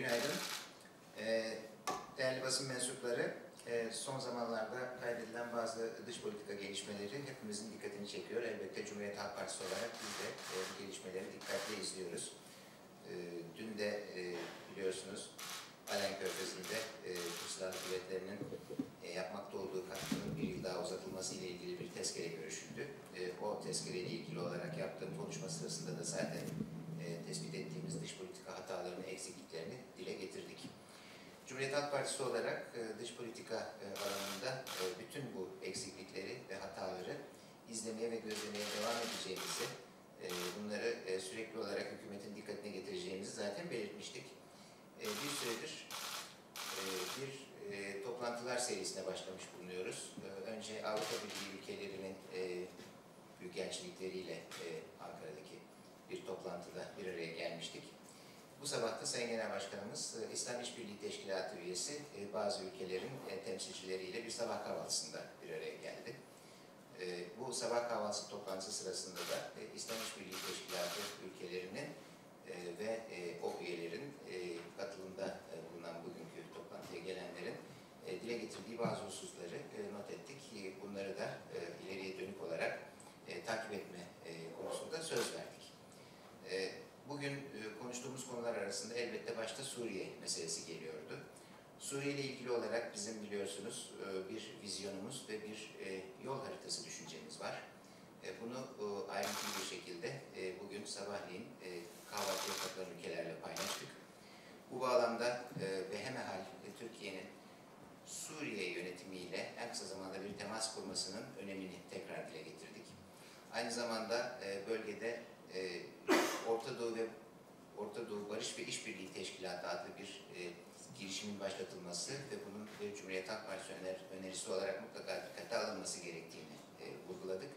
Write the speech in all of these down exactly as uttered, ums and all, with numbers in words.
Günaydın. Ee, değerli basın mensupları, e, son zamanlarda kaydedilen bazı dış politika gelişmeleri hepimizin dikkatini çekiyor. Elbette Cumhuriyet Halk Partisi olarak biz de e, bu gelişmeleri dikkatle izliyoruz. E, dün de e, biliyorsunuz Aden Körfezi'nde e, Türk Silahlı Kuvvetleri'nin e, yapmakta olduğu katkının bir yıl daha uzatılması ile ilgili bir tezkere görüşüldü. E, o tezkere ile ilgili olarak yaptığım konuşma sırasında da zaten e, tespit ettiğimiz dış politika hatalarını, eksikliklerini dile getirdik. Cumhuriyet Halk Partisi olarak e, dış politika e, alanında e, bütün bu eksiklikleri ve hataları izlemeye ve gözlemeye devam edeceğimizi, e, bunları e, sürekli olarak hükümetin dikkatine getireceğimizi zaten belirtmiştik. Bir süredir bir toplantılar serisine başlamış bulunuyoruz. Önce Avrupa Birliği ülkelerinin büyükelçilikleriyle Ankara'daki bir toplantıda bir araya gelmiştik. Bu sabah da Sayın Genel Başkanımız İslam İşbirliği Teşkilatı üyesi bazı ülkelerin temsilcileriyle bir sabah kahvaltısında bir araya geldi. Bu sabah kahvaltısı toplantısı sırasında da İslam İşbirliği Teşkilatı ülkelerinin ve o üyelerin katılımda bulunan bugünkü toplantıya gelenlerin dile getirdiği bazı hususları not ettik. Bunları da ileriye dönük olarak takip etme konusunda söz verdik. Bugün konuştuğumuz konular arasında elbette başta Suriye meselesi geliyordu. Suriye ile ilgili olarak bizim biliyorsunuz bir vizyonumuz ve bir yol haritası düşüncemiz var. Bunu ayrıntılı bir şekilde bugün sabahleyin kahvaltıya katılan ülkelerle paylaştık. Bu bağlamda Behmehal, Türkiye'nin Suriye yönetimiyle en kısa zamanda bir temas kurmasının önemini tekrar dile getirdik. Aynı zamanda bölgede Orta Doğu ve Orta Doğu Barış ve İşbirliği Teşkilatı adlı bir girişimin başlatılması ve bunun Cumhuriyet Halk Partisi önerisi olarak mutlaka dikkate alınması gerektiğini vurguladık.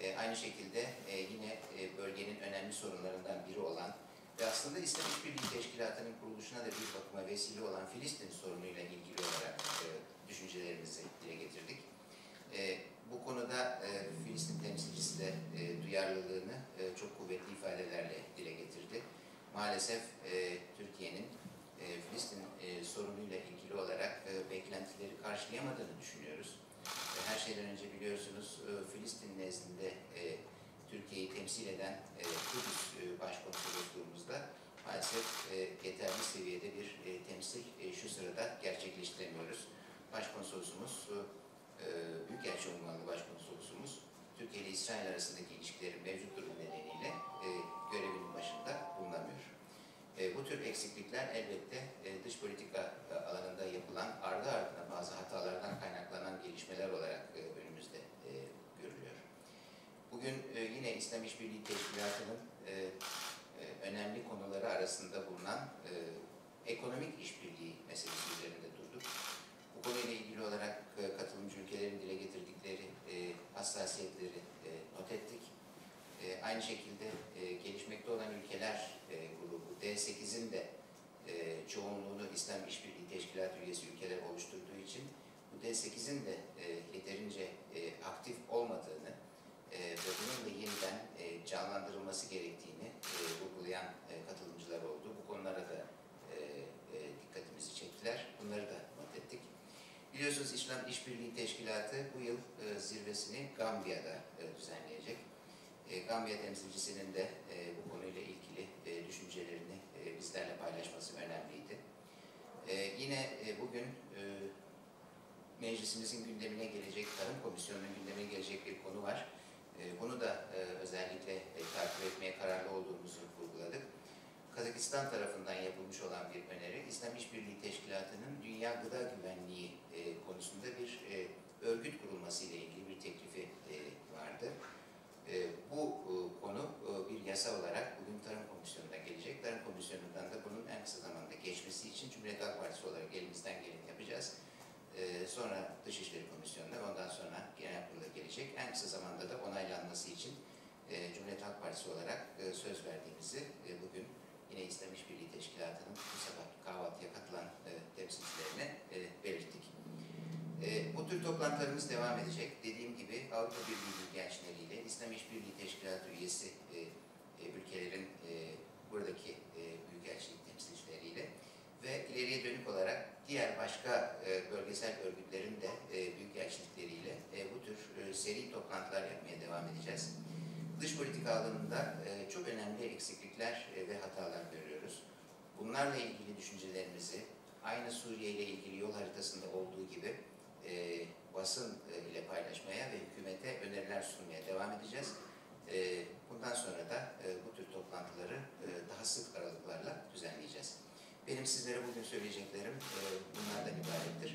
E, aynı şekilde e, yine e, bölgenin önemli sorunlarından biri olan ve aslında İslam İşbirliği Teşkilatı'nın kuruluşuna da bir bakıma vesile olan Filistin sorunuyla ilgili olarak e, düşüncelerimizi dile getirdik. E, bu konuda e, Filistin temsilcisi de e, duyarlılığını e, çok kuvvetli ifadelerle dile getirdi. Maalesef e, Türkiye'nin e, Filistin e, sorunuyla ilgili olarak e, beklentileri karşılayamadığını düşünüyoruz. Her şeyden önce biliyorsunuz Filistin nezdinde Türkiye'yi temsil eden Kudüs başkonsolosluğumuzda maalesef yeterli seviyede bir temsil şu sırada gerçekleştiremiyoruz. Başkonsolosumuz, Büyükelçi Umaralı Başkonsolosumuz Türkiye ile İsrail arasındaki ilişkilerin mevcut durumu nedeniyle görevinin başında bulunamıyor. Bu tür eksiklikler elbette dış politika alanında yapılan ardı ardına bazı hatalardan kaynaklanan gelişmeler olarak önümüzde görülüyor. Bugün yine İslam İşbirliği Teşkilatı'nın önemli konuları arasında bulunan ekonomik işbirliği meselesi üzerinde durduk. Bu konuyla ilgili olarak katılımcı ülkelerin dile getirdikleri hassasiyetleri not ettik. Ee, aynı şekilde e, gelişmekte olan ülkeler e, grubu D sekiz'in de e, çoğunluğunu İslam İşbirliği Teşkilatı üyesi ülkeler oluşturduğu için bu D sekiz'in de e, yeterince e, aktif olmadığını e, ve bunun da yeniden e, canlandırılması gerektiğini e, vurgulayan e, katılımcılar oldu. Bu konulara da e, e, dikkatimizi çektiler. Bunları da not ettik. Biliyorsunuz İslam İşbirliği Teşkilatı bu yıl e, zirvesini Gambiya'da e, düzenleyecek. Gambiya temsilcisinin de e, bu konuyla ilgili e, düşüncelerini e, bizlerle paylaşması önemliydi. E, yine e, bugün e, meclisimizin gündemine gelecek, Tarım Komisyonu'nun gündemine gelecek bir konu var. E, bunu da e, özellikle e, takip etmeye kararlı olduğumuzu vurguladık. Kazakistan tarafından yapılmış olan bir öneri, İslam İşbirliği Teşkilatı'nın dünya gıda güvenliği e, konusunda bir e, örgüt kurulması ile ilgili bir teklifi e, vardı. E, bu e, konu e, bir yasa olarak bugün Tarım Komisyonu'na gelecek. Tarım Komisyonu'ndan da bunun en kısa zamanda geçmesi için Cumhuriyet Halk Partisi olarak elimizden geleni yapacağız. E, sonra Dışişleri Komisyonu'na, ondan sonra Genel Kurul'a gelecek. En kısa zamanda da onaylanması için e, Cumhuriyet Halk Partisi olarak e, söz verdiğimizi e, bugün yine İslam İşbirliği Teşkilatı'nın bu sabah kahvaltıya katılan e, temsilcilerine e, belirttik. E, bu tür toplantılarımız devam edecek. Dediğim gibi Avrupa Birliği büyükelçileriyle İslam İşbirliği Teşkilatı üyesi e, e, ülkelerin e, buradaki e, büyükelçilik temsilcileriyle bölgesel örgütlerin de e, büyükelçilikleriyle e, bu tür e, seri toplantılar yapmaya devam edeceğiz. Dış politika alanında e, çok önemli eksiklikler e, ve hatalar görüyoruz. Bunlarla ilgili düşüncelerimizi aynı Suriye ile ilgili yol haritasında olduğu gibi e, basın e, ile paylaşmaya ve hükümete öneriler sunmaya devam edeceğiz. E, bundan sonra da e, bu tür toplantıları e, daha sık aralıklarla düzenleyeceğiz. Benim sizlere bugün söyleyeceklerim e, bunlardan ibarettir.